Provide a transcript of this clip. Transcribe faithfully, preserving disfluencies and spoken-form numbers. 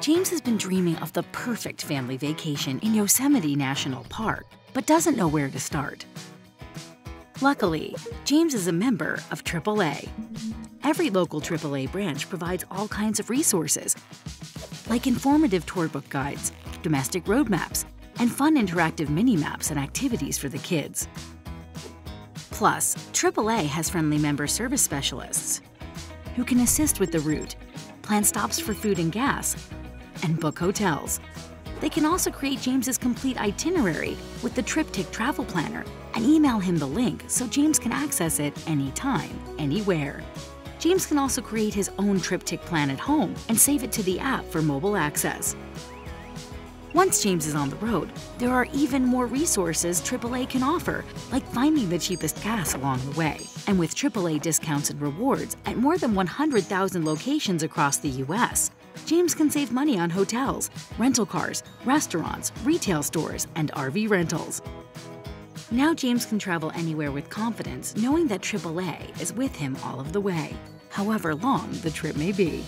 James has been dreaming of the perfect family vacation in Yosemite National Park, but doesn't know where to start. Luckily, James is a member of triple A. Every local triple A branch provides all kinds of resources, like informative tour book guides, domestic road maps, and fun interactive mini-maps and activities for the kids. Plus, triple A has friendly member service specialists who can assist with the route, plan stops for food and gas, and book hotels. They can also create James's complete itinerary with the TripTik travel planner and email him the link so James can access it anytime, anywhere. James can also create his own TripTik plan at home and save it to the app for mobile access. Once James is on the road, there are even more resources triple A can offer, like finding the cheapest gas along the way. And with triple A discounts and rewards at more than one hundred thousand locations across the U S, James can save money on hotels, rental cars, restaurants, retail stores, and R V rentals. Now James can travel anywhere with confidence, knowing that triple A is with him all of the way, however long the trip may be.